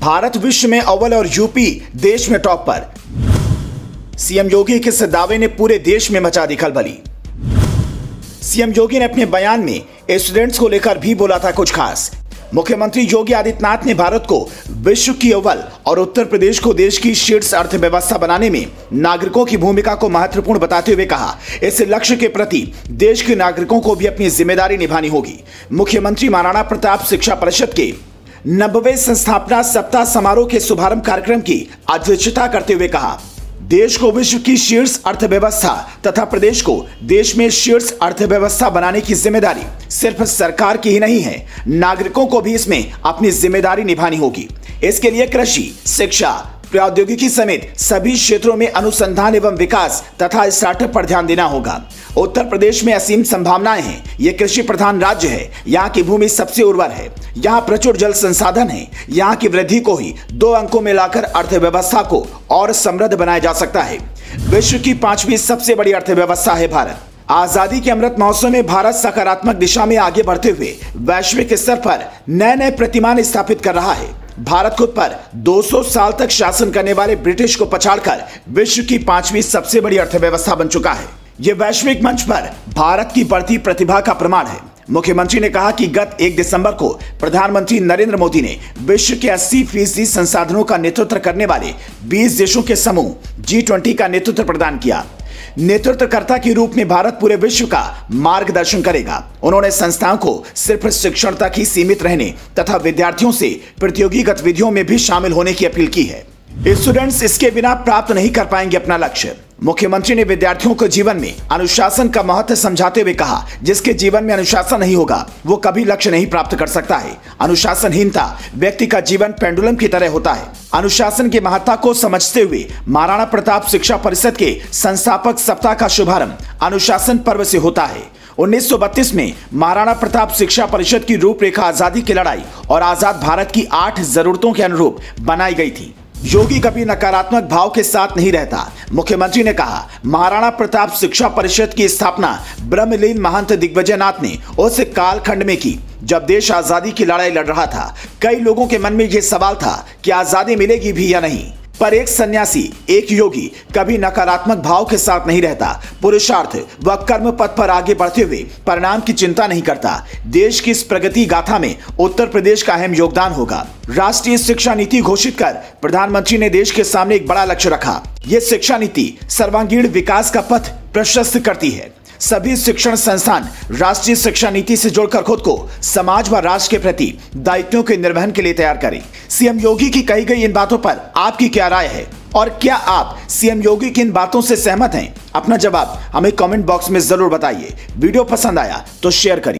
भारत विश्व में अव्वल और यूपी देश में टॉप पर। सीएम योगी के इस दावे ने पूरे देश में मचा दी खलबली। सीएम योगी ने अपने बयान में स्टूडेंट्स को लेकर भी बोला था कुछ खास। मुख्यमंत्री योगी आदित्यनाथ ने भारत को विश्व की अव्वल और उत्तर प्रदेश को देश की शीर्ष अर्थव्यवस्था बनाने में नागरिकों की भूमिका को महत्वपूर्ण बताते हुए कहा, इस लक्ष्य के प्रति देश के नागरिकों को भी अपनी जिम्मेदारी निभानी होगी। मुख्यमंत्री महाराणा प्रताप शिक्षा परिषद के 90वें संस्थापना सप्ताह समारोह के शुभारंभ कार्यक्रम की अध्यक्षता करते हुए कहा, देश को विश्व की शीर्ष अर्थव्यवस्था तथा प्रदेश को देश में शीर्ष अर्थव्यवस्था बनाने की जिम्मेदारी सिर्फ सरकार की ही नहीं है, नागरिकों को भी इसमें अपनी जिम्मेदारी निभानी होगी। इसके लिए कृषि, शिक्षा, प्रौद्योगिकी समेत सभी क्षेत्रों में अनुसंधान एवं विकास तथा स्टार्टअप पर ध्यान देना होगा। उत्तर प्रदेश में असीम संभावनाएं हैं। ये कृषि प्रधान राज्य है। यहाँ की भूमि सबसे उर्वर है। यहाँ प्रचुर जल संसाधन है। यहाँ की वृद्धि को ही 2 अंकों में लाकर अर्थव्यवस्था को और समृद्ध बनाया जा सकता है। विश्व की 5वीं सबसे बड़ी अर्थव्यवस्था है भारत। आजादी के अमृत महोत्सव में भारत सकारात्मक दिशा में आगे बढ़ते हुए वैश्विक स्तर पर नए नए प्रतिमान स्थापित कर रहा है। भारत खुद पर 200 साल तक शासन करने वाले ब्रिटिश को पछाड़कर विश्व की 5वीं सबसे बड़ी अर्थव्यवस्था बन चुका है। ये वैश्विक मंच पर भारत की बढ़ती प्रतिभा का प्रमाण है। मुख्यमंत्री ने कहा कि गत 1 दिसंबर को प्रधानमंत्री नरेंद्र मोदी ने विश्व के 80% संसाधनों का नेतृत्व करने वाले 20 देशों के समूह G20 का नेतृत्व प्रदान किया। नेतृत्वकर्ता के रूप में भारत पूरे विश्व का मार्गदर्शन करेगा। उन्होंने संस्थाओं को सिर्फ शिक्षण तक ही सीमित रहने तथा विद्यार्थियों से प्रतियोगी गतिविधियों में भी शामिल होने की अपील की है। स्टूडेंट्स इसके बिना प्राप्त नहीं कर पाएंगे अपना लक्ष्य। मुख्यमंत्री ने विद्यार्थियों को जीवन में अनुशासन का महत्व समझाते हुए कहा, जिसके जीवन में अनुशासन नहीं होगा वो कभी लक्ष्य नहीं प्राप्त कर सकता है। अनुशासनहीनता व्यक्ति का जीवन पेंडुलम की तरह होता है। अनुशासन की महत्ता को समझते हुए महाराणा प्रताप शिक्षा परिषद के संस्थापक सप्ताह का शुभारंभ अनुशासन पर्व से होता है। 1932 में महाराणा प्रताप शिक्षा परिषद की रूपरेखा आजादी की लड़ाई और आजाद भारत की 8 जरूरतों के अनुरूप बनाई गई थी। योगी कभी नकारात्मक भाव के साथ नहीं रहता। मुख्यमंत्री ने कहा, महाराणा प्रताप शिक्षा परिषद की स्थापना ब्रह्मलीन महंत दिग्विजय नाथ ने उस कालखंड में की जब देश आजादी की लड़ाई लड़ रहा था। कई लोगों के मन में यह सवाल था कि आजादी मिलेगी भी या नहीं, पर एक सन्यासी, एक योगी कभी नकारात्मक भाव के साथ नहीं रहता। पुरुषार्थ व कर्म पथ पर आगे बढ़ते हुए परिणाम की चिंता नहीं करता। देश की इस प्रगति गाथा में उत्तर प्रदेश का अहम योगदान होगा। राष्ट्रीय शिक्षा नीति घोषित कर प्रधानमंत्री ने देश के सामने एक बड़ा लक्ष्य रखा। ये शिक्षा नीति सर्वांगीण विकास का पथ प्रशस्त करती है। सभी शिक्षण संस्थान राष्ट्रीय शिक्षा नीति से जोड़कर खुद को समाज व राष्ट्र के प्रति दायित्वों के निर्वहन के लिए तैयार करें। सीएम योगी की कही गई इन बातों पर आपकी क्या राय है और क्या आप सीएम योगी की इन बातों से सहमत हैं? अपना जवाब हमें कमेंट बॉक्स में जरूर बताइए। वीडियो पसंद आया तो शेयर करिए।